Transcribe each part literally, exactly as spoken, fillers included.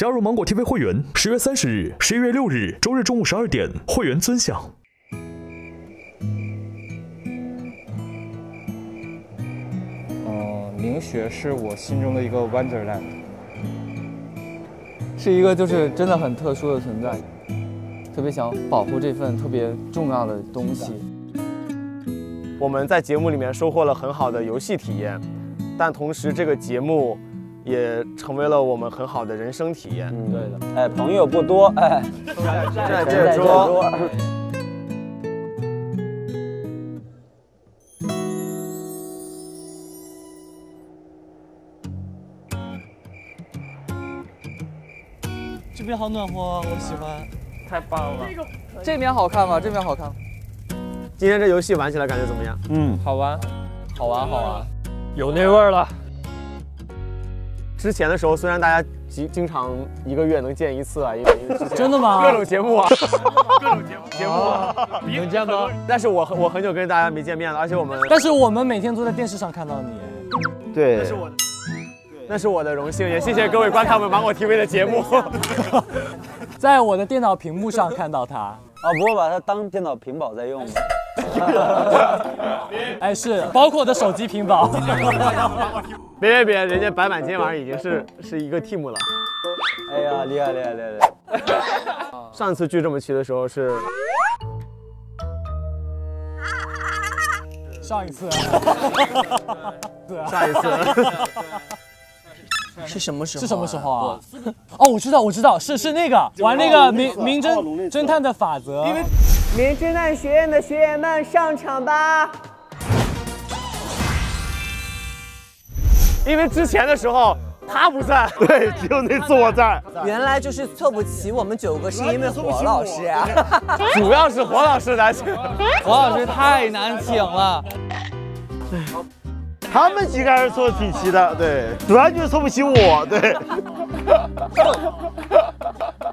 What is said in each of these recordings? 加入芒果 T V 会员， 十月三十日、十一月六日周日中午十二点，会员尊享。嗯，明雪是我心中的一个 Wonderland， 是一个就是真的很特殊的存在，特别想保护这份特别重要的东西。我们在节目里面收获了很好的游戏体验，但同时这个节目 也成为了我们很好的人生体验。嗯，对的。哎，朋友不多，哎，在这桌。这边好暖和，我喜欢。太棒了。这边好看吗？这边好看。今天这游戏玩起来感觉怎么样？嗯，好玩，好玩，好玩，有那味儿了。 之前的时候，虽然大家经经常一个月能见一次啊，因为真的吗？各种节目啊，各种节目节目啊，你们见吗？但是我我很久跟大家没见面了，而且我们但是我们每天都在电视上看到你，对，那是我的，那是我的荣幸，也谢谢各位观看我们芒果 T V 的节目，在我的电脑屏幕上看到他啊，不会把它当电脑屏保在用吧？ 哎，是包括我的手机屏保。别别别，人家白板今天晚上已经是是一个 team 了。哎呀，厉害厉害厉害！厉害上次聚这么齐的时候是上一次，上一次是什么时候？是什么时候啊？哦，我知道我知道，是是那个玩那个名名侦侦探的法则。 名侦探学院的学员们上场吧！因为之前的时候他不在，对，只有那次我在。原来就是凑不齐我们九个，是因为火老师呀、啊。主要是火老师难请，火老师太难请了。他们几个还是凑的挺齐的，对，主要就是凑不齐我，对。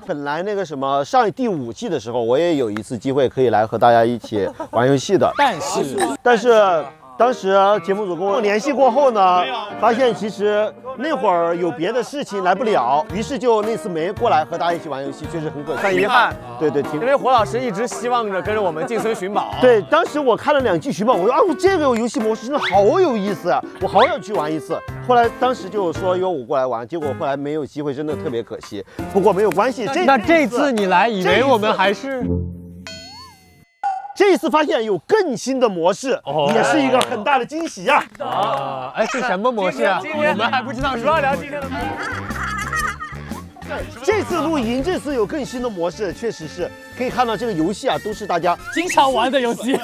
本来那个什么上第五季的时候，我也有一次机会可以来和大家一起玩游戏的，但是但是当时节目组跟我联系过后呢，发现其实那会儿有别的事情来不了，于是就那次没过来和大家一起玩游戏，确实很可惜，很遗憾。对对，因为火老师一直希望着跟着我们进村寻宝。对，当时我看了两季寻宝，我说啊，这个游戏模式真的好有意思，我好想去玩一次。 后来当时就说由我过来玩，结果后来没有机会，真的特别可惜。不过没有关系，这那这次你来，以为我们还是这一次发现有更新的模式，哦、也是一个很大的惊喜呀、啊！啊，哎，是什么模式啊？我们还不知道，主要聊今天的。这次露营，这次有更新的模式，确实是可以看到这个游戏啊，都是大家经常玩的游戏。经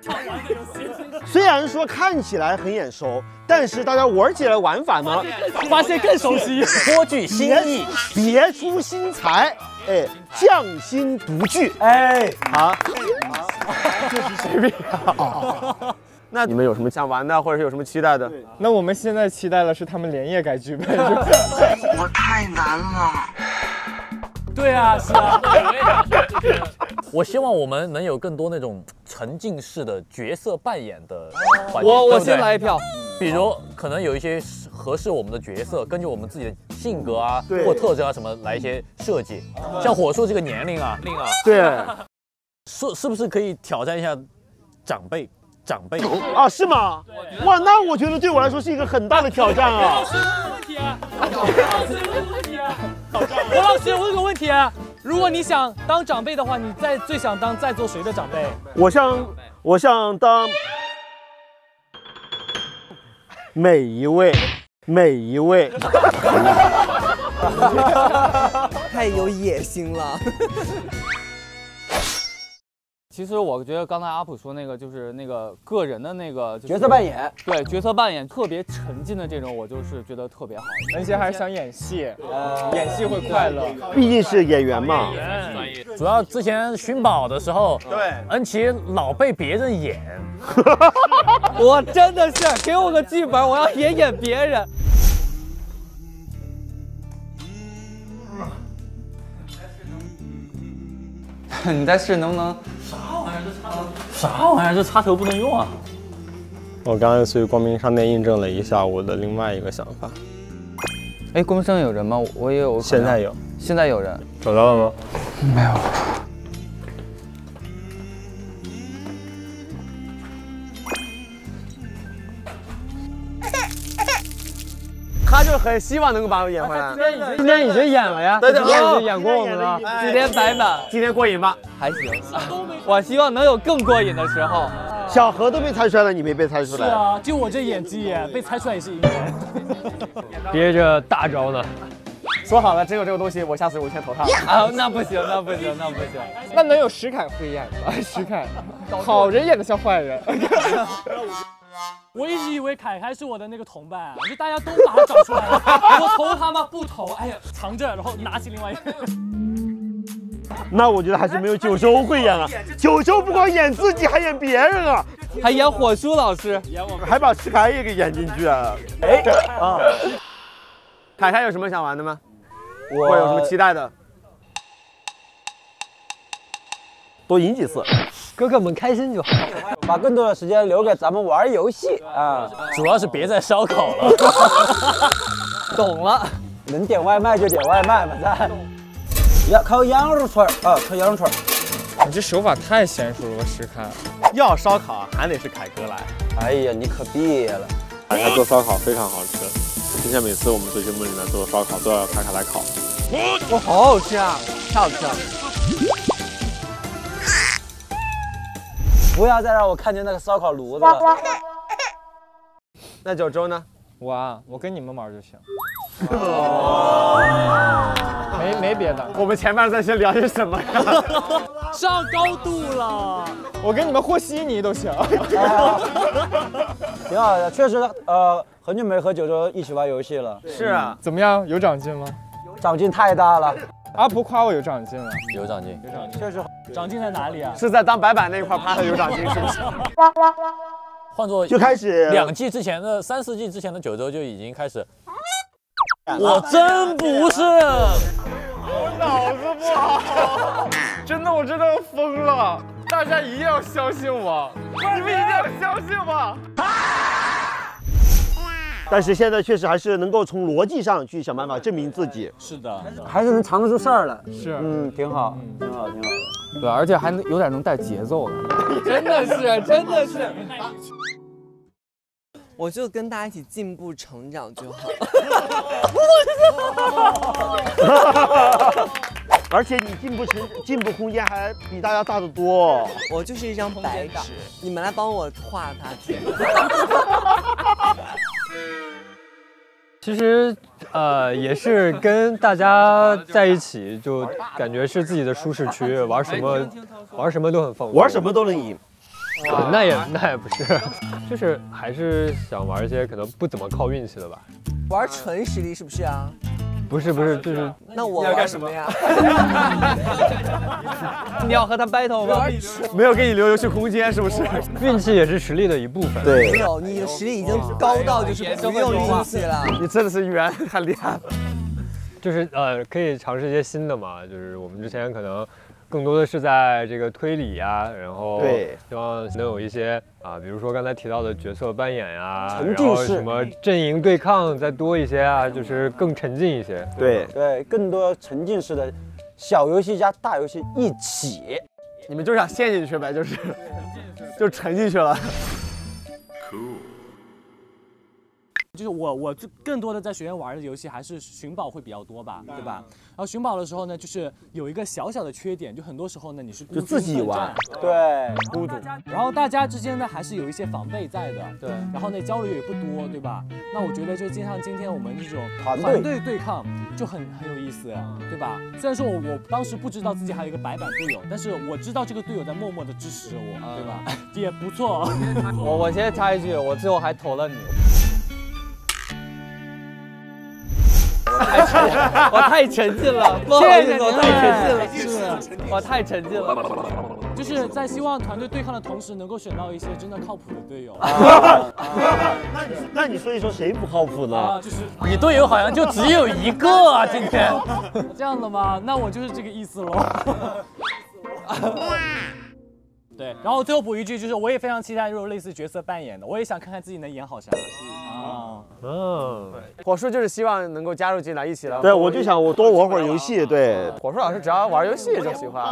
常玩的游戏。 虽然说看起来很眼熟，但是大家玩起来玩法呢，发现更熟悉，颇具新意，别出心裁，哎，匠心独具，哎，啊，这是谁比啊？那你们有什么想玩的，或者是有什么期待的？那我们现在期待的是他们连夜改剧本，我太难了。对啊，是啊。我希望我们能有更多那种沉浸式的角色扮演的环节。我我先来一票，比如可能有一些合适我们的角色，根据我们自己的性格啊或特征啊什么来一些设计。像火树这个年龄啊，对，是是不是可以挑战一下长辈？长辈啊，是吗？哇，那我觉得对我来说是一个很大的挑战啊。问题啊，问题啊，我老师问个问题啊。 如果你想当长辈的话，你在最想当在座谁的长辈？我想，我想当每一位，每一位。太有野心了。其实我觉得刚才阿普说那个就是那个个人的那个、就是、角色扮演，对角色扮演特别沉浸的这种，我就是觉得特别好。而且还是想演戏，呃、演戏会快乐，毕竟是演员嘛。主要之前寻宝的时候，对恩奇老被别人演，我真的是给我个剧本，我要也演别人。你在试能不能？ 啥玩意儿？这插头？啥玩意儿？这插头不能用啊！我刚才随光明上面印证了一下我的另外一个想法。哎，工商有人吗？我也有。现在有。现在有人。找到了吗？没有。他就很希望能够把我演回来。今天已经演了呀，今天已经演过我们了。今天白板，今天过瘾吧？还行。我希望能有更过瘾的时候。 小何都被猜出来了，你没被猜出来。是啊，就我这演技，被猜出来也是应该。憋着大招呢。说好了，真有这个东西，我下次我先投他。啊，那不行，那不行，那不行。那能有石凯会演吗？石凯，好人演的像坏人。我一直以为凯凯是我的那个同伴，就大家都把他找出来了。我投他吗？不投。哎呀，藏着，然后拿起另外一个。 那我觉得还是没有九州会演了。九州不光演自己，还演别人啊，还演火书老师，还把石凯也给演进去啊。哎啊，凯凯有什么想玩的吗？我有什么期待的？多赢几次，哥哥们开心就好，把更多的时间留给咱们玩游戏啊。主要是别再烧烤了。懂了，能点外卖就点外卖吧，咱。 要烤羊肉串啊，烤羊肉串！你这手法太娴熟了，石凯。要烧烤还得是凯哥来。哎呀，你可别了！凯凯做烧烤非常好吃，之前每次我们做节目里面做烧烤都要凯凯来烤。哇，好好吃啊！漂亮。不要再让我看见那个烧烤炉子了。那九州呢？我啊，我跟你们玩就行。 没没别的，我们前面在先聊些什么呀？上高度了，我跟你们和稀泥都行。挺好的，确实，呃，很久没和九州一起玩游戏了。是啊，怎么样？有长进吗？长进太大了。阿婆夸我有长进了，有长进，有长进，确实。长进在哪里啊？是在当白板那一块夸他有长进，是不是？ 换做就开始两季之前的三四季之前的九州就已经开始，我真不是，我脑子不好，真的我真的要疯了，大家一定要相信我，你们一定要相信我。但是现在确实还是能够从逻辑上去想办法证明自己，是的，还是能尝得出事儿来，是，嗯，挺好，挺好，挺好，对，而且还能有点能带节奏的，真的是，真的是。 我就跟大家一起进步成长就好。而且你进步成进步空间还比大家大得多。我就是一张白纸，你们来帮我画它。其实，呃，也是跟大家在一起，就感觉是自己的舒适区，玩什么玩什么都很放松，玩什么都能赢。 那也那也不是，就是还是想玩一些可能不怎么靠运气的吧。玩纯实力是不是啊？不是不是，就是那我要干什么呀？你要和他 battle 吗？没有给你留游戏空间，是不是？运气也是实力的一部分。对，没有，你的实力已经高到就是不用运气了。你真的是缘太厉害了。就是呃，可以尝试一些新的嘛，就是我们之前可能。 更多的是在这个推理呀，然后对，希望能有一些啊，比如说刚才提到的角色扮演呀，然后什么阵营对抗再多一些啊，就是更沉浸一些。对对，更多沉浸式的小游戏加大游戏一起，你们就想陷进去呗，就是就沉进去了。 就是我，我最更多的在学院玩的游戏还是寻宝会比较多吧，对吧？然后寻宝的时候呢，就是有一个小小的缺点，就很多时候呢你是就自己玩，对，孤独。然后大家之间呢还是有一些防备在的，对。然后呢交流也不多，对吧？那我觉得就像今天我们这种团队对抗就很很有意思，对吧？虽然说我我当时不知道自己还有一个白板队友，但是我知道这个队友在默默的支持我，对吧？也不错。我我先插一句，我最后还投了你。 我太沉浸了，不好意思，我太沉浸了，是，我太沉浸了。就是在希望团队对抗的同时，能够选到一些真的靠谱的队友。那你那你说一说谁不靠谱呢？就是你队友好像就只有一个啊，今天。这样的吗？那我就是这个意思喽。对，然后最后补一句，就是我也非常期待，就是类似角色扮演的，我也想看看自己能演好啥。啊。嗯，火树就是希望能够加入进来一起来。对，我就想我多玩会儿游戏。对，火树老师只要玩游戏就喜欢。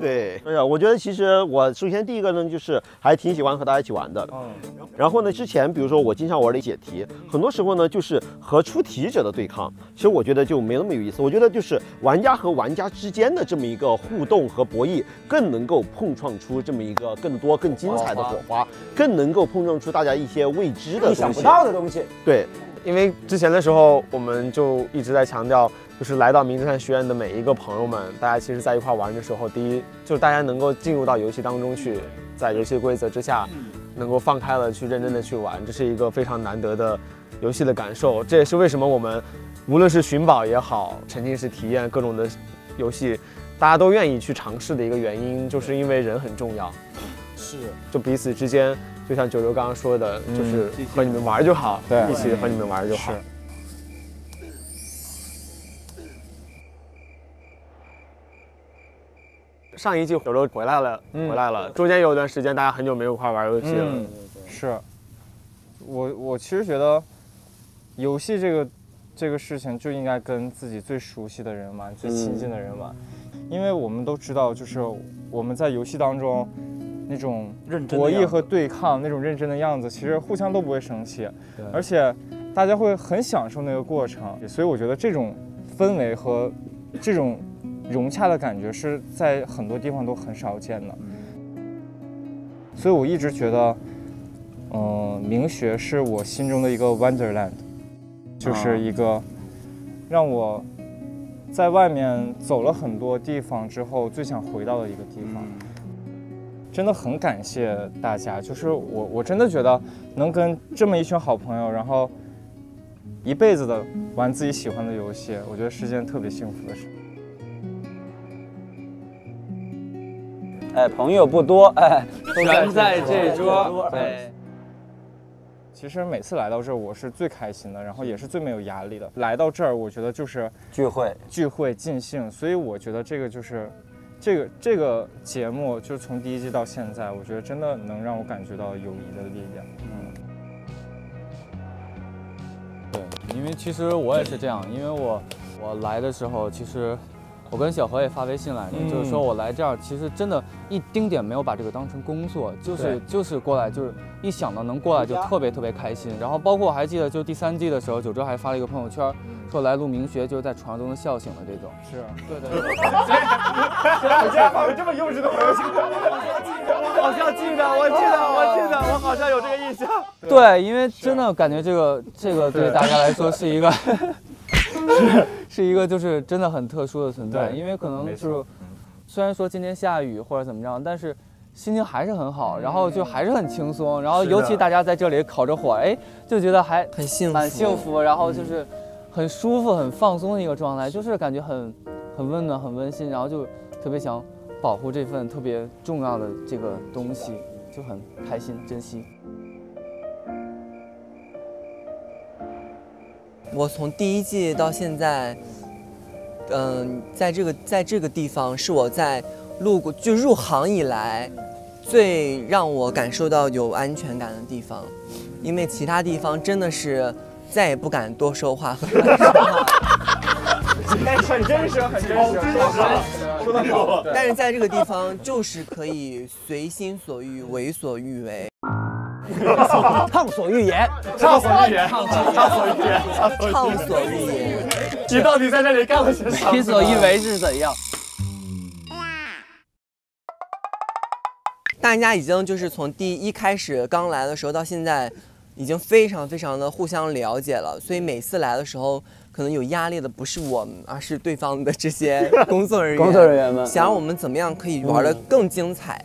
对，哎呀，我觉得其实我首先第一个呢，就是还挺喜欢和大家一起玩的。嗯。然后呢，之前比如说我经常玩的解题，很多时候呢就是和出题者的对抗，其实我觉得就没那么有意思。我觉得就是玩家和玩家之间的这么一个互动和博弈，更能够碰撞出这么一个更多更精彩的火花，更能够碰撞出大家一些未知的东西、想不到的东西。对。 因为之前的时候，我们就一直在强调，就是来到名侦探学院的每一个朋友们，大家其实在一块玩的时候，第一就是大家能够进入到游戏当中去，在游戏规则之下，能够放开了去认真的去玩，这是一个非常难得的游戏的感受。这也是为什么我们无论是寻宝也好，沉浸式体验各种的游戏，大家都愿意去尝试的一个原因，就是因为人很重要。是，就彼此之间。 就像九州刚刚说的，嗯、就是和你们玩就好，一起和你们玩就好。上一季九州回来了，嗯、回来了。中间有一段时间，大家很久没有一块玩游戏了。嗯、是，我我其实觉得，游戏这个这个事情就应该跟自己最熟悉的人玩，最亲近的人玩，嗯、因为我们都知道，就是我们在游戏当中。 那种博弈和对抗，那种认真的样子，其实互相都不会生气，而且大家会很享受那个过程。所以我觉得这种氛围和这种融洽的感觉是在很多地方都很少见的。所以我一直觉得，嗯、呃，明学是我心中的一个 Wonderland， 就是一个让我在外面走了很多地方之后最想回到的一个地方。嗯 真的很感谢大家，就是我，我真的觉得能跟这么一群好朋友，然后一辈子的玩自己喜欢的游戏，我觉得是件特别幸福的事。哎，朋友不多，哎，全在这桌。对。其实每次来到这儿，我是最开心的，然后也是最没有压力的。来到这儿，我觉得就是聚会，聚会尽兴，所以我觉得这个就是。 这个这个节目就是从第一季到现在，我觉得真的能让我感觉到友谊的力量。嗯，对，因为其实我也是这样，因为我我来的时候，其实我跟小何也发微信来着，嗯、就是说我来这儿，其实真的一丁点没有把这个当成工作，就是就是过来，就是一想到能过来就特别特别开心。然后包括我还记得，就第三季的时候，九州还发了一个朋友圈。 说来录明学就是在床上都能笑醒的这种，是，对对对。我竟然发了这么幼稚的朋友圈，我好像记得，我记得，我记得，我好像有这个印象。对，因为真的感觉这个这个对大家来说是一个，是是一个就是真的很特殊的存在，因为可能就是虽然说今天下雨或者怎么样，但是。 心情还是很好，然后就还是很轻松，然后尤其大家在这里烤着火，哎，就觉得还很幸福，蛮幸福，然后就是很舒服、很放松的一个状态，就是感觉很很温暖、很温馨，然后就特别想保护这份特别重要的这个东西，就很开心、珍惜。我从第一季到现在，嗯、呃，在这个在这个地方是我在。 路过就入行以来，最让我感受到有安全感的地方，因为其他地方真的是再也不敢多说话和乱说话。但是很真实，很真实，说得好。但是在这个地方，就是可以随心所欲、为所欲为。 畅所欲言，畅所欲言，畅所欲言，畅所欲言。你到底在这里干了些什么？为所欲为是怎样？ 大家已经就是从第一开始刚来的时候到现在，已经非常非常的互相了解了，所以每次来的时候，可能有压力的不是我们，而是对方的这些工作人员。工作人员们想让我们怎么样可以玩得更精彩。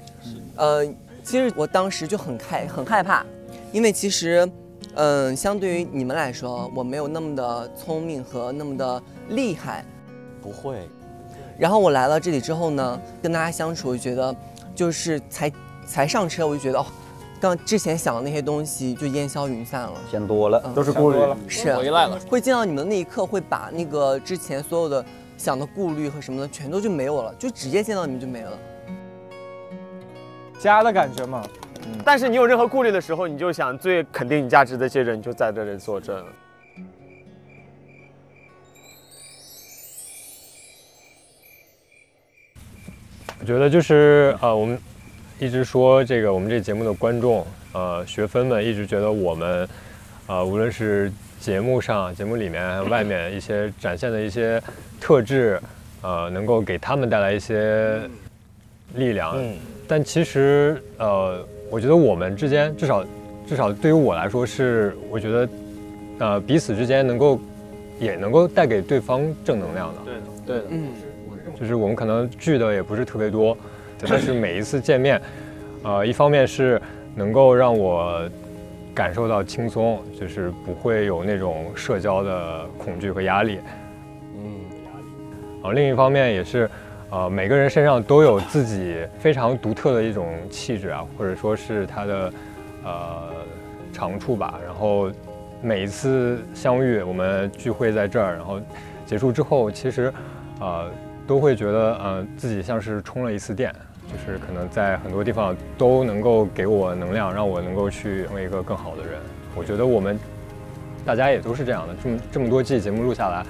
嗯、呃，其实我当时就很害很害怕，因为其实，嗯、呃，相对于你们来说，我没有那么的聪明和那么的厉害。不会。然后我来了这里之后呢，跟大家相处，我觉得就是才。 才上车我就觉得哦，刚之前想的那些东西就烟消云散了，想多了，嗯、都是顾虑，是回来了。会见到你们的那一刻，会把那个之前所有的想的顾虑和什么的全都就没有了，就直接见到你们就没了。家的感觉嘛，嗯、但是你有任何顾虑的时候，你就想最肯定你价值的这些人就在这里作证。 我觉得就是呃，我们一直说这个我们这节目的观众呃学分们一直觉得我们呃无论是节目上、节目里面还有外面一些展现的一些特质，呃，能够给他们带来一些力量。嗯。但其实呃，我觉得我们之间至少至少对于我来说是，我觉得呃彼此之间能够也能够带给对方正能量的。对的，对的。嗯。 就是我们可能聚的也不是特别多，但是每一次见面，呃，一方面是能够让我感受到轻松，就是不会有那种社交的恐惧和压力，嗯，然后另一方面也是，呃，每个人身上都有自己非常独特的一种气质啊，或者说是他的呃长处吧。然后每一次相遇，我们聚会在这儿，然后结束之后，其实，呃。 都会觉得，呃，自己像是充了一次电，就是可能在很多地方都能够给我能量，让我能够去成为一个更好的人。我觉得我们大家也都是这样的，这么这么多季节目录下来，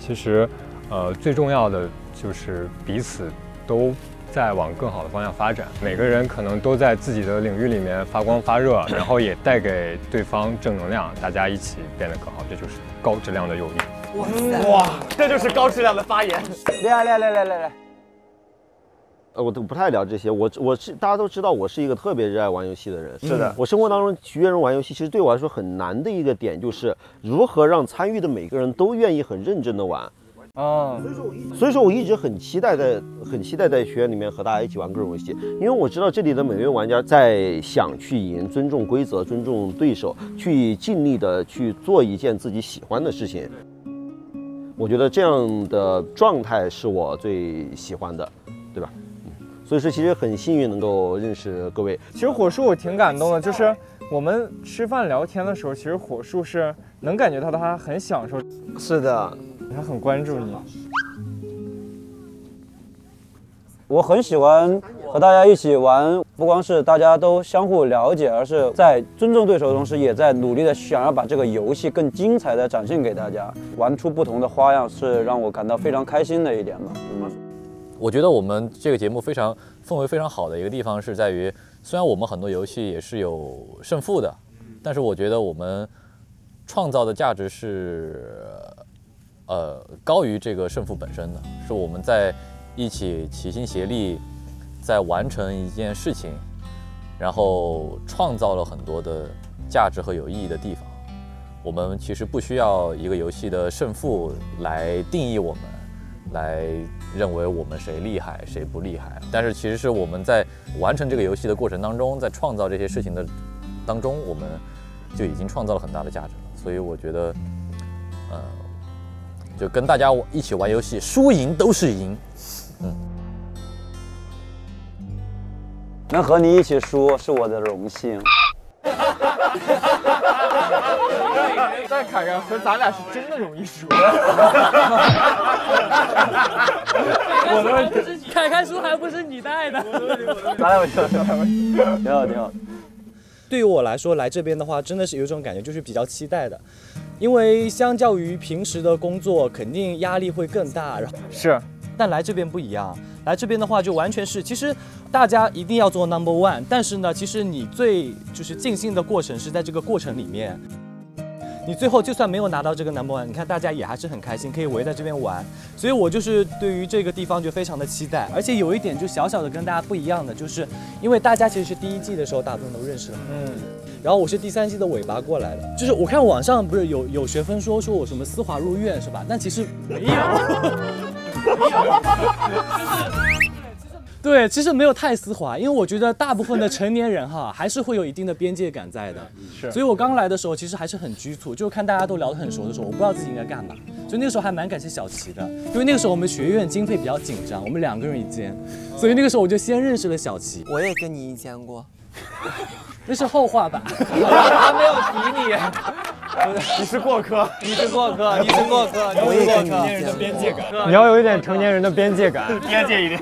其实，呃，最重要的就是彼此都在往更好的方向发展，每个人可能都在自己的领域里面发光发热，然后也带给对方正能量，大家一起变得更好，这就是高质量的友谊。 哇塞！哇，这就是高质量的发言。来来来来来来，呃，我都不太聊这些。我我是大家都知道，我是一个特别热爱玩游戏的人。是的，我生活当中学人玩游戏，其实对我来说很难的一个点就是如何让参与的每个人都愿意很认真的玩。啊，所以说我一所以说我一直很期待在很期待在学院里面和大家一起玩各种游戏，因为我知道这里的每位玩家在想去赢，尊重规则，尊重对手，去尽力的去做一件自己喜欢的事情。 我觉得这样的状态是我最喜欢的，对吧？嗯，所以说其实很幸运能够认识各位。其实火树我挺感动的，就是我们吃饭聊天的时候，其实火树是能感觉到他很享受。是的，他很关注你。我很喜欢和大家一起玩，不光是大家都相互了解，而是在尊重对手的同时，也在努力的想要把这个游戏更精彩的展现给大家，玩出不同的花样，是让我感到非常开心的一点吧。嗯，我觉得我们这个节目非常氛围非常好的一个地方是在于，虽然我们很多游戏也是有胜负的，但是我觉得我们创造的价值是，呃，高于这个胜负本身的，是我们在。 一起齐心协力，在完成一件事情，然后创造了很多的价值和有意义的地方。我们其实不需要一个游戏的胜负来定义我们，来认为我们谁厉害谁不厉害。但是其实是我们在完成这个游戏的过程当中，在创造这些事情的当中，我们就已经创造了很大的价值了。所以我觉得，呃，就跟大家一起玩游戏，输赢都是赢。 嗯，能和你一起输是我的荣幸。但凯凯和咱俩是真的容易输。我的问题，凯凯输还不是你带的。咱俩我输，挺好挺好。对于我来说，来这边的话，真的是有一种感觉，就是比较期待的。 因为相较于平时的工作，肯定压力会更大。然后是，但来这边不一样。来这边的话，就完全是，其实大家一定要做 number one， 但是呢，其实你最就是尽兴的过程是在这个过程里面。你最后就算没有拿到这个 number one， 你看大家也还是很开心，可以围在这边玩。所以我就是对于这个地方就非常的期待。而且有一点就小小的跟大家不一样的，就是因为大家其实是第一季的时候大部分都认识了。嗯。 然后我是第三季的尾巴过来的，就是我看网上不是有有学分说说我什么丝滑入院是吧？但其实没有，没有，对，其实没有太丝滑，因为我觉得大部分的成年人哈还是会有一定的边界感在的，是。所以我刚来的时候其实还是很局促，就是看大家都聊得很熟的时候，我不知道自己应该干嘛，所以那个时候还蛮感谢小齐的，因为那个时候我们学院经费比较紧张，我们两个人一间，所以那个时候我就先认识了小齐。我也跟你一间过。那是后话吧，他没有提你，你是过客，你是过客，你是过客，你是过客。成年人的边界感，你要有一点成年人的边界感，边界一点。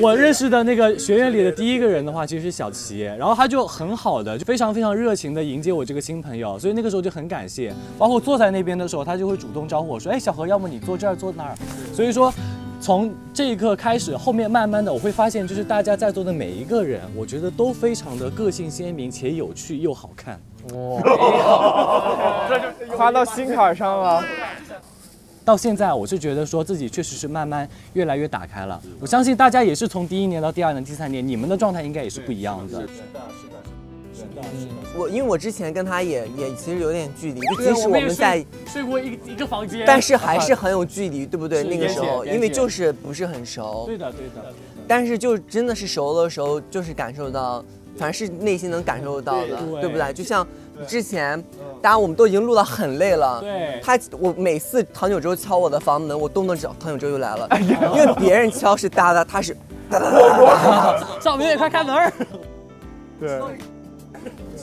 我认识的那个学院里的第一个人的话，其实是小齐，然后他就很好的，就非常非常热情的迎接我这个新朋友，所以那个时候就很感谢。包括坐在那边的时候，他就会主动招呼我说：“哎，小何，要么你坐这儿，坐那儿。”所以说，从这一刻开始，后面慢慢的我会发现，就是大家在座的每一个人，我觉得都非常的个性鲜明且有趣又好看。哇，这就夸到心坎上了。 到现在，我是觉得说自己确实是慢慢越来越打开了。我相信大家也是从第一年到第二年、第三年，你们的状态应该也是不一样的。是的，是的，是的。我因为我之前跟他也也其实有点距离，即使我们在睡过一一个房间，但是还是很有距离，对不对？那个时候，因为就是不是很熟。对的，对的。但是就真的是熟了的时候，就是感受到，反正是内心能感受到的，对不对？就像。 之前，当然我们都已经录到很累了。对，他我每次唐九洲敲我的房门，我动动脚，唐九洲又来了。哎、因为别人敲是哒哒，他是哒哒哒哒。少明也快开门。对，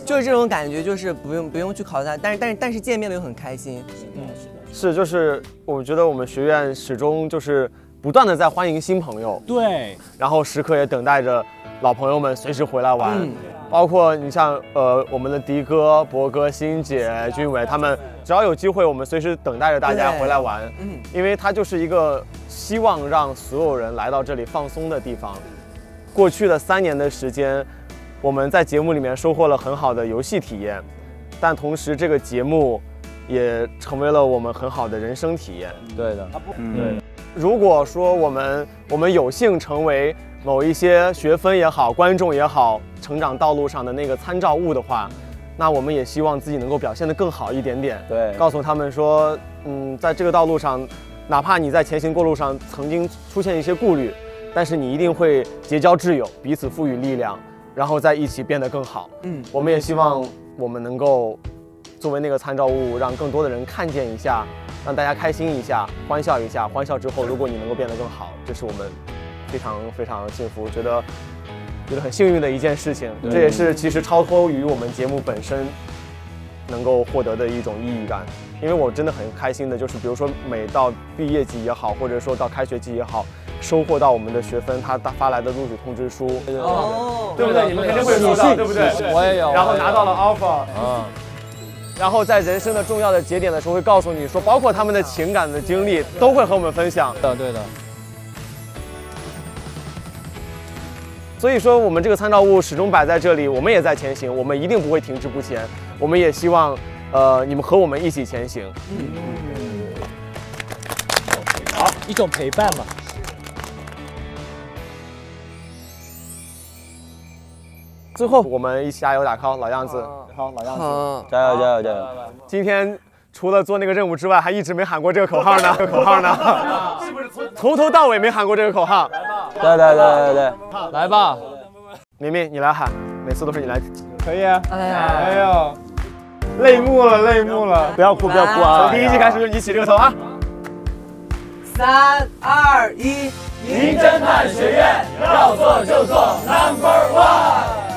就是这种感觉，就是不用不用去考虑他，但是但是但是见面了又很开心。是的，是的。是就是我觉得我们学院始终就是不断的在欢迎新朋友。对，然后时刻也等待着老朋友们随时回来玩。嗯 包括你像呃我们的迪哥、博哥、欣姐、君伟他们，只要有机会，我们随时等待着大家回来玩。嗯，因为它就是一个希望让所有人来到这里放松的地方。过去的三年的时间，我们在节目里面收获了很好的游戏体验，但同时这个节目也成为了我们很好的人生体验。对的，嗯，对的。如果说我们我们有幸成为 某一些学分也好，观众也好，成长道路上的那个参照物的话，那我们也希望自己能够表现得更好一点点。对，告诉他们说，嗯，在这个道路上，哪怕你在前行过路上曾经出现一些顾虑，但是你一定会结交挚友，彼此赋予力量，然后在一起变得更好。嗯，我们也希望我们能够作为那个参照物，让更多的人看见一下，让大家开心一下，欢笑一下。欢笑之后，如果你能够变得更好，这是我们 非常非常幸福，觉得觉得很幸运的一件事情，这也是其实超脱于我们节目本身能够获得的一种意义感。因为我真的很开心的，就是比如说每到毕业季也好，或者说到开学季也好，收获到我们的学分，他发来的录取通知书，哦，对不对？你们肯定会有收到，对不对？我也有。然后拿到了 offer， 嗯，然后在人生的重要的节点的时候，会告诉你说，包括他们的情感的经历，都会和我们分享。对的，对的。 所以说，我们这个参照物始终摆在这里，我们也在前行，我们一定不会停滞不前。我们也希望，呃，你们和我们一起前行。嗯，好，一种陪伴嘛。最后，我们一起加油打 call， 老样子，好，老样子，加油加油加油！今天除了做那个任务之外，还一直没喊过这个口号呢，这个口号呢，是不是从头到尾没喊过这个口号？ 对对对对对，来吧，明明你来喊，每次都是你来，可以啊。哎呀，哎呦，泪目了，泪目了，不要哭，不要哭啊！从第一季开始就你起这个头啊！三二一，名侦探学院，要做就做 ，Number One。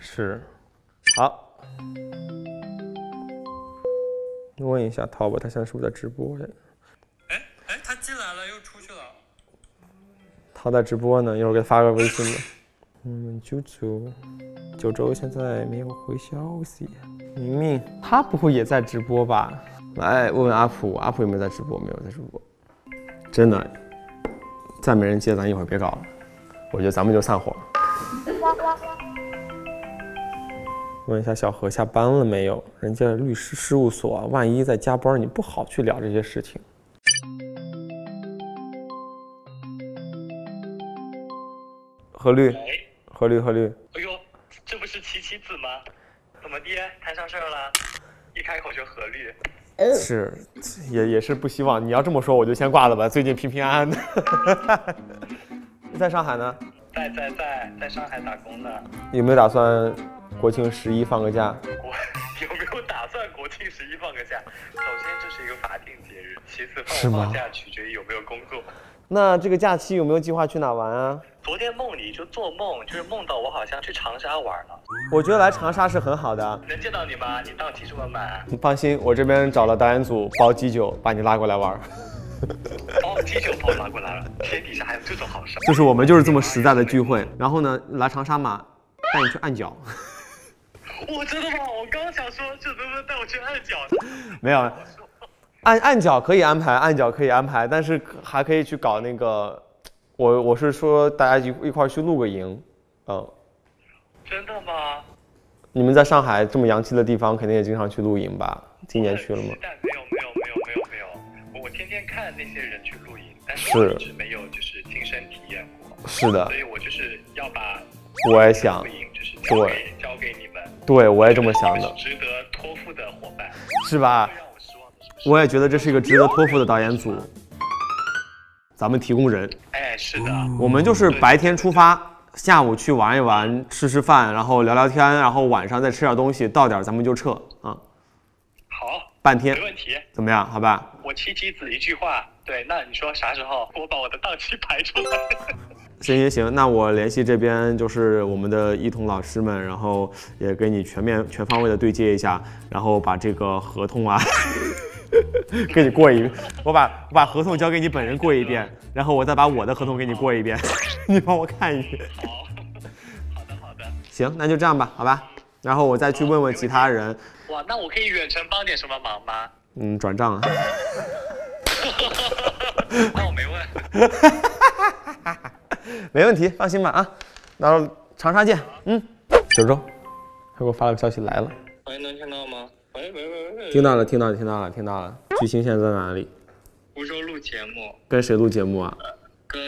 是，好。问一下涛吧，他现在是不是在直播？哎哎，他进来了又出去了。涛在直播呢，一会儿给他发个微信吧。嗯，九九，九州现在没有回消息。明明，他不会也在直播吧？来问问阿普，阿普有没有在直播？没有在直播。真的，再没人接，咱一会儿别搞了。我觉得咱们就散伙了。问一下小何下班了没有？人家律师事务所、啊，万一在加班，你不好去聊这些事情。何律，何律，何律。哎呦，这不是琪琪子吗？怎么的，摊上事儿了？一开口就何律。是，也也是不希望。你要这么说，我就先挂了吧。最近平平安安的。在上海呢？在在在，在上海打工呢。有没有打算 国庆十一放个假，我有没有打算国庆十十一放个假，首先这是一个法定节日，其次放不放假取决于有没有工作。那这个假期有没有计划去哪玩啊？昨天梦里就做梦，就是梦到我好像去长沙玩了。我觉得来长沙是很好的，能见到你吗？你到提出来买。你放心，我这边找了导演组包机酒，把你拉过来玩。 哦，啤酒泡拿过来了，天底下还有这种好事。就是我们就是这么实在的聚会。然后呢，来长沙嘛，带你去按脚。我真的吗？我刚想说，这能不能带我去按脚？没有，按按脚可以安排，按脚可以安排，但是还可以去搞那个，我我是说大家一一块去露个营，嗯。真的吗？你们在上海这么洋气的地方，肯定也经常去露营吧？今年去了吗？没有没有没有没有没有。 我天天看那些人去露营，但是我一直没有就是亲身体验过。是的，所以我就是要把我也想露营就是交给交给你们。对，我也这么想的。值得托付的伙伴，是吧？我也觉得这是一个值得托付的导演组。咱们提供人，哎，是的，我们就是白天出发，下午去玩一玩，吃吃饭，然后聊聊天，然后晚上再吃点东西，到点咱们就撤啊。好，半天没问题，怎么样？好吧。 我妻妻子一句话，对，那你说啥时候我把我的档期排出来？行行行，那我联系这边就是我们的一同老师们，然后也给你全面全方位的对接一下，然后把这个合同啊，给你过一，我把我把合同交给你本人过一遍，然后我再把我的合同给你过一遍，你帮我看一遍。好，好的好的。行，那就这样吧，好吧，然后我再去问问其他人。哇，那我可以远程帮点什么忙吗？ 嗯，转账啊。那我没问。没问题，放心吧啊。然后长沙见。嗯。九州，他给我发了个消息来了。喂，能听到吗？喂喂喂喂。听到了，听到了，听到了，听到了。巨星现在在哪里？湖州录节目。跟谁录节目啊？跟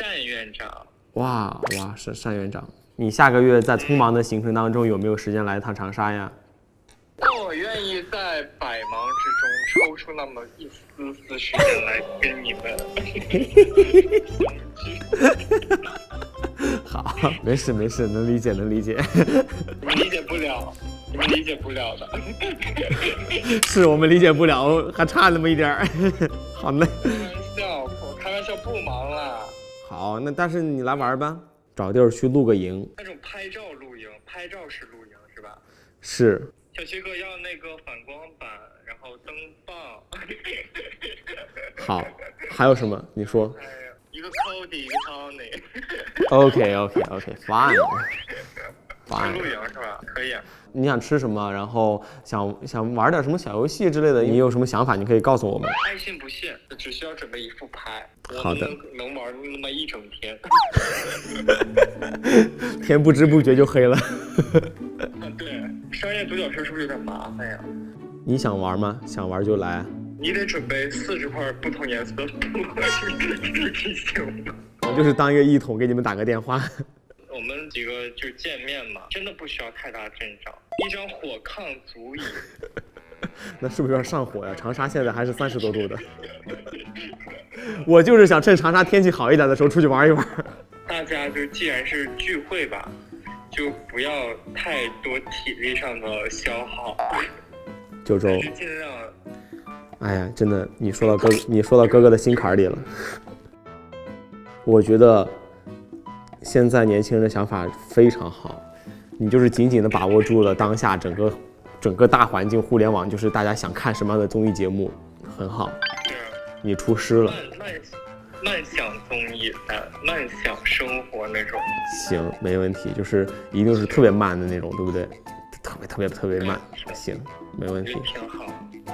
单院长。哇哇，是单院长。你下个月在匆忙的行程当中有没有时间来一趟长沙呀？ 那我愿意在百忙之中抽出那么一丝丝时间来跟你们。好，没事没事，能理解能理解。你们理解不了，你们理解不了的。是我们理解不了，还差那么一点儿。好嘞。开玩笑，我开玩笑不忙了。好，那但是你来玩吧，找地儿去露个营。那种拍照露营，拍照是露营是吧？是。 小七哥要那个反光板，然后灯棒。好，还有什么？你说。哎、一个 Cody， 一个 Tony。OK OK OK Fine。Fine。露营是吧？可以、啊。你想吃什么？然后想想玩点什么小游戏之类的？你有什么想法？你可以告诉我们。爱信不信，只需要准备一副牌。好的。能玩那么一整天。天不知不觉就黑了。对。 商业独角兽是不是有点麻烦呀？你想玩吗？想玩就来。你得准备四十块不同颜色的布，我就是当一个一统给你们打个电话。我们几个就见面嘛，真的不需要太大阵仗，一张火炕足矣。那是不是有点上火呀？长沙现在还是三十多度的。我就是想趁长沙天气好一点的时候出去玩一玩。大家就既然是聚会吧。 就不要太多体力上的消耗，九州，尽量。哎呀，真的，你说到哥，你说到哥哥的心坎里了。我觉得现在年轻人的想法非常好，你就是紧紧的把握住了当下整个整个大环境，互联网就是大家想看什么样的综艺节目，很好。是。你出师了。慢慢 慢享综艺，慢享生活那种。行，没问题，就是一定是特别慢的那种，对不对？特别特别特别慢。行，没问题。挺好，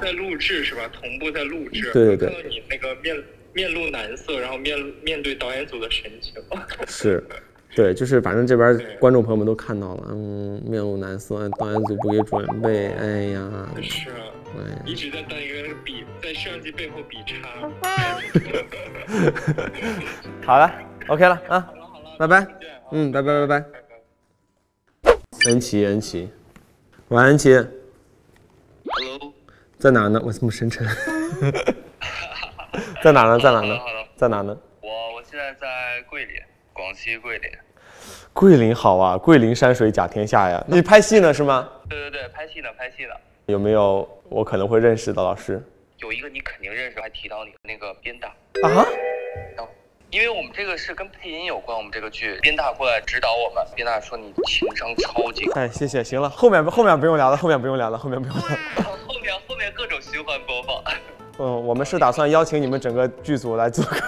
在录制是吧？同步在录制。对对对。看到你那个面面露难色，然后面面对导演组的神情。是，对，就是反正这边观众朋友们都看到了，嗯，面露难色，导演组不给准备，哎呀。是啊。 一直在当一个比在摄像机背后比叉。好了 ，OK 了啊，拜拜，嗯，拜拜拜拜。恩琪，恩琪，晚安，恩琪。Hello。在哪呢？我这么深沉。在哪呢？在哪呢？在哪呢？我我现在在桂林，广西桂林。桂林好啊，桂林山水甲天下呀。你拍戏呢是吗？对对对，拍戏呢，拍戏呢。有没有？我可能会认识的老师。有一个你肯定认识，还提到你那个边大啊，因为我们这个是跟配音有关，我们这个剧边大过来指导我们，边大说你情商超级高。哎，谢谢，行了，后面后面不用聊了，后面不用聊了，后面不用聊了。后面后面各种循环播放。嗯，我们是打算邀请你们整个剧组来做个。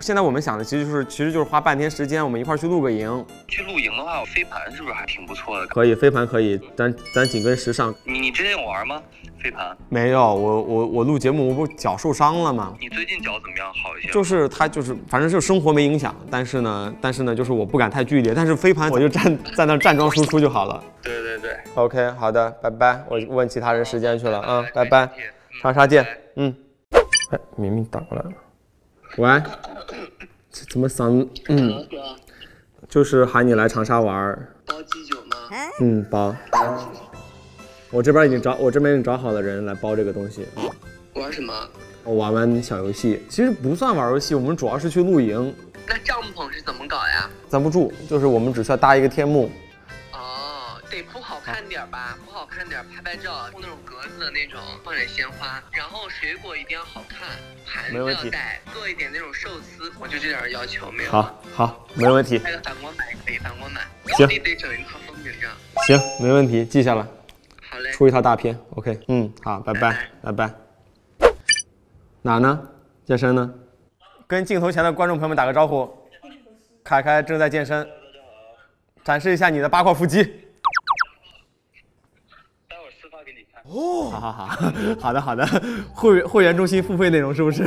现在我们想的其实就是，其实就是花半天时间，我们一块去露个营。去露营的话，飞盘是不是还挺不错的？可以，飞盘可以，咱咱紧跟时尚。你你之前有玩吗？飞盘？没有，我我我录节目，我不是脚受伤了吗？你最近脚怎么样？好一些？就是它就是，反正就是生活没影响，但是呢，但是呢，就是我不敢太剧烈，但是飞盘我就站在那站桩输出就好了。对对对。OK， 好的，拜拜。我问其他人时间去了啊，拜拜，长沙见，嗯。哎，明明打过来了。喂，这怎么嗓子？嗯，就是喊你来长沙玩。包鸡酒吗？嗯，包。我这边已经找我这边已经找好了人来包这个东西。玩什么？我玩玩小游戏，其实不算玩游戏，我们主要是去露营。那帐篷是怎么搞呀？咱不住，就是我们只需要搭一个天幕。哦，得铺好看点吧，铺好看点，拍拍照，铺那种格子的那种，放点鲜花，然后水果一定要好看。盘子要带，做一点那种寿司，我就这点要求没有。好，好，没问题。拍个反光板也可以，反光板。行。得得整一套风景照。行，没问题，记下来。好嘞。出一套大片 ，OK。嗯，好，拜拜，拜拜。哪呢？健身呢？跟镜头前的观众朋友们打个招呼。凯凯正在健身，展示一下你的八块腹肌。待会儿私发给你看。哦，好好好，好的好的。会会员中心付费内容是不是？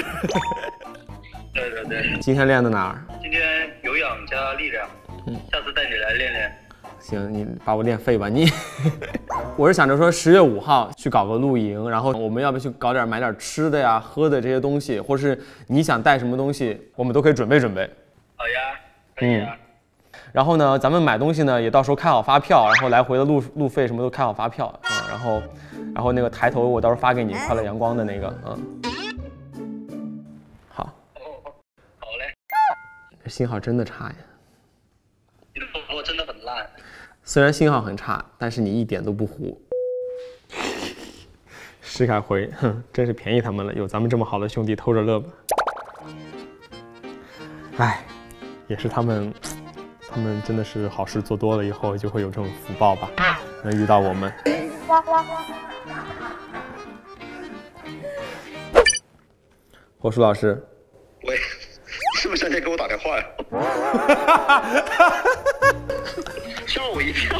对对对。今天练的哪儿？今天有氧加力量。嗯。下次带你来练练。行，你把我练废吧你。我是想着说十月五号去搞个露营，然后我们要不要去搞点买点吃的呀、喝的这些东西，或是你想带什么东西，我们都可以准备准备。好呀，可以啊。嗯、然后呢，咱们买东西呢也到时候开好发票，然后来回的路路费什么都开好发票啊、嗯。然后，然后那个抬头我到时候发给你快乐阳光的那个，嗯。好。哦，好嘞。这信号真的差呀。你的网络真的很烂。虽然信号很差，但是你一点都不糊。石凯回，哼，真是便宜他们了，有咱们这么好的兄弟偷着乐吧。哎，也是他们，他们真的是好事做多了以后就会有这种福报吧，能遇到我们。火树老师，喂，是不是想先给我打电话呀？吓我一跳！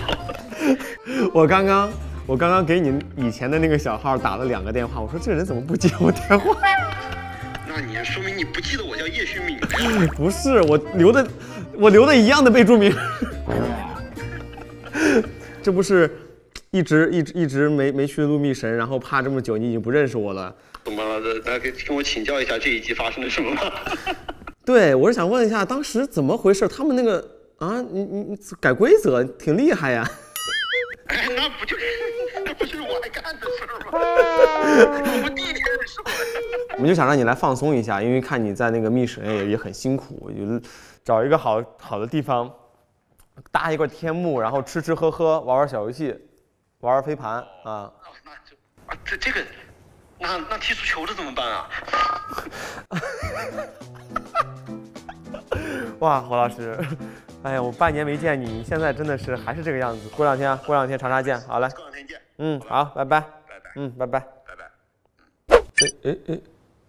我刚刚，我刚刚给你以前的那个小号打了两个电话，我说这人怎么不接我电话？那你说明你不记得我叫叶旭敏。不是，我留的，我留的一样的备注名。这不是一直一直一直没没去录密神，然后怕这么久你已经不认识我了。怎么了？大家可以跟我请教一下这一集发生了什么吗？对，我是想问一下当时怎么回事？他们那个。啊，你你你改规则挺厉害呀！哎，那不就是那不就是我爱干的事儿吗？我第一天的事儿。我们就想让你来放松一下，因为看你在那个密室也也很辛苦，就找一个好好的地方搭一块天幕，然后吃吃喝喝，玩玩小游戏，玩玩飞盘啊。那就啊，这这个，那那踢足球的怎么办啊？哇，侯老师。哎呀，我半年没见你，你现在真的是还是这个样子。过两天啊，过两天长沙见，好嘞。过两天见。嗯，好，拜拜。拜拜。嗯，拜拜。拜拜。哎哎哎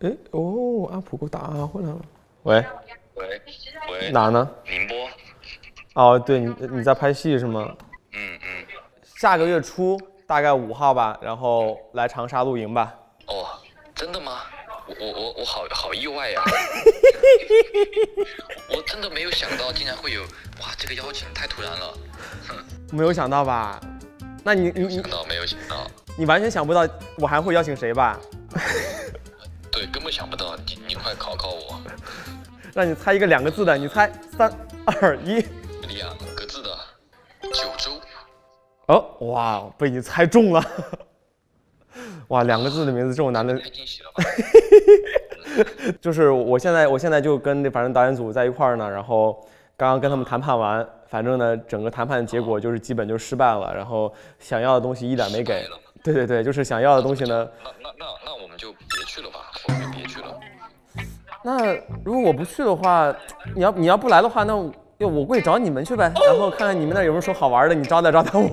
哎，哦，阿普给我打回来了。喂。喂喂。哪呢？宁波。哦，对，你你在拍戏是吗？嗯嗯。下个月初，大概五号吧，然后来长沙露营吧。哦，真的吗？我我我好好意外呀！我真的没有想到，竟然会有哇！这个邀请太突然了，没有想到吧？那你你想到没有想到？你完全想不到我还会邀请谁吧？对，根本想不到，你你快考考我！让你猜一个两个字的，你猜三二一。两个字的，九州。哦，哇，被你猜中了！哇，两个字的名字这么难的，太惊喜了吧！就是我现在，我现在就跟那反正导演组在一块儿呢，然后刚刚跟他们谈判完，反正呢，整个谈判结果就是基本就失败了，然后想要的东西一点没给。对对对，就是想要的东西呢。那那那那我们就别去了吧，我们就别去了。那如果我不去的话，你要你要不来的话，那要我过去找你们去呗，然后看看你们那有没有什么好玩的，你招待招待我。你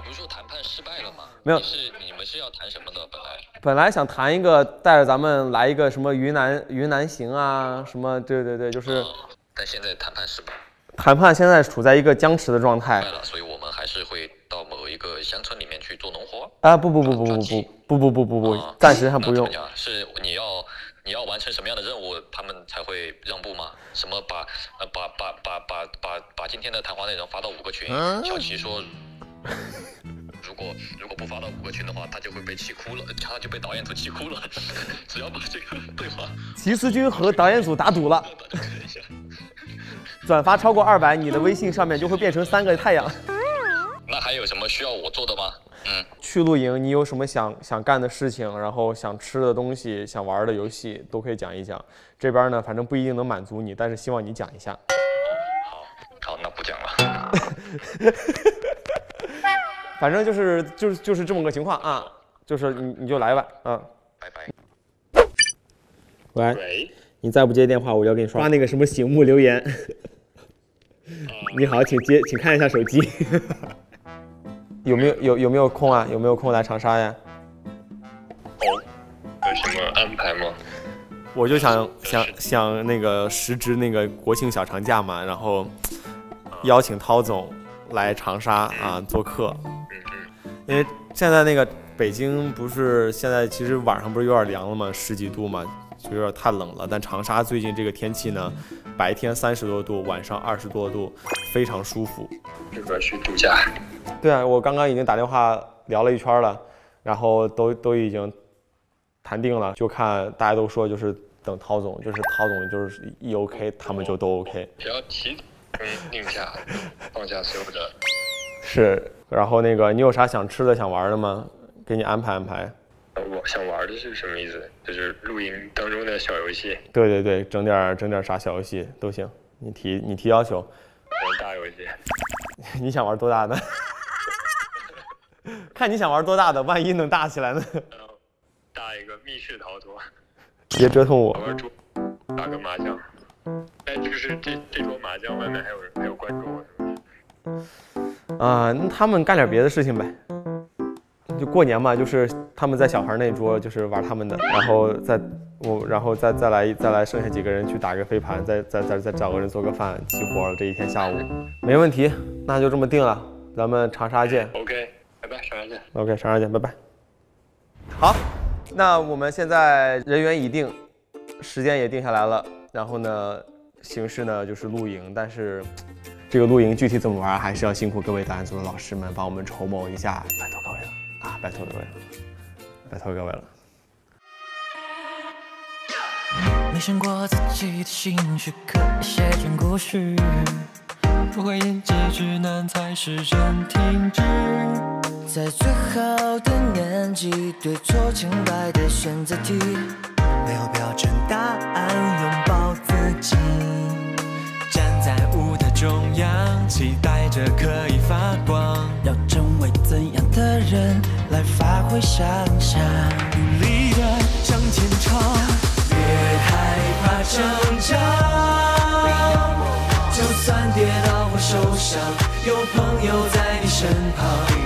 不是说谈判失败了吗？没有，是你们是要谈什么的本来？本来想谈一个带着咱们来一个什么云南云南行啊，什么对对对，就是。嗯，但现在谈判失败，谈判现在处在一个僵持的状态。对了，所以我们还是会到某一个乡村里面去做农活。啊不不不不不不不不不不，暂时还不用。是你要你要完成什么样的任务，他们才会让步吗？什么把呃把把把把把把今天的谈话内容发到五个群？小齐说，如果如果不发到五个群的话，他就会被气哭了，他就被导演组气哭了。只要把这个对话，齐思钧和导演组打赌了。转发超过二百，你的微信上面就会变成三个太阳。那还有什么需要我做的吗？嗯，去露营，你有什么想想干的事情，然后想吃的东西，想玩的游戏，都可以讲一讲。这边呢，反正不一定能满足你，但是希望你讲一下。好，好，那不讲了。反正就是就是就是这么个情况啊，就是你你就来吧，嗯、啊，拜拜。喂，你再不接电话，我就要给你刷那个什么醒目留言。你好，请接，请看一下手机。有没有有有没有空啊？有没有空来长沙呀？哦，有什么安排吗？我就想想想那个时值那个国庆小长假嘛，然后邀请涛总来长沙啊做客。因为现在那个北京不是现在其实晚上不是有点凉了嘛，十几度嘛。就有点太冷了，但长沙最近这个天气呢，白天三十多度，晚上二十多度，非常舒服。这边去度假。对啊，我刚刚已经打电话聊了一圈了，然后都都已经谈定了，就看大家都说就是等涛总，就是涛总就是一 OK， 他们就都 OK。只要提前定下，放下所有的。是，然后那个你有啥想吃的、想玩的吗？给你安排安排。我想玩的是什么意思？就是露营当中的小游戏。对对对，整点整点啥小游戏都行，你提你提要求。玩大游戏。你想玩多大的？看你想玩多大的，万一能大起来呢？大一个密室逃脱。别折腾我。玩桌，打个麻将。但就是这这桌麻将外面还有人没有关注我，是不是？啊、呃，那他们干点别的事情呗。就过年嘛，就是他们在小孩那桌就是玩他们的，然后再我，然后再再来再来剩下几个人去打个飞盘，再再再再找个人做个饭，齐活了这一天下午，没问题，那就这么定了，咱们长沙见。OK， 拜拜，长沙见。OK， 长沙见，拜拜。好，那我们现在人员已定，时间也定下来了，然后呢，形式呢就是露营，但是。这个露营具体怎么玩，还是要辛苦各位导演组的老师们帮我们筹谋一下，拜托各位了啊！拜托各位了，拜托各位了。没想过自己的心绪可以写成故事，不会因结局难才是真停止。在最好的年纪，对错清白的选择题，没有标准答案，拥抱自己。站在舞台中央，期待着可以发光。要成为怎样的人，来发挥想象，努力的向前冲，别害怕成长。就算跌倒或受伤，有朋友在你身旁。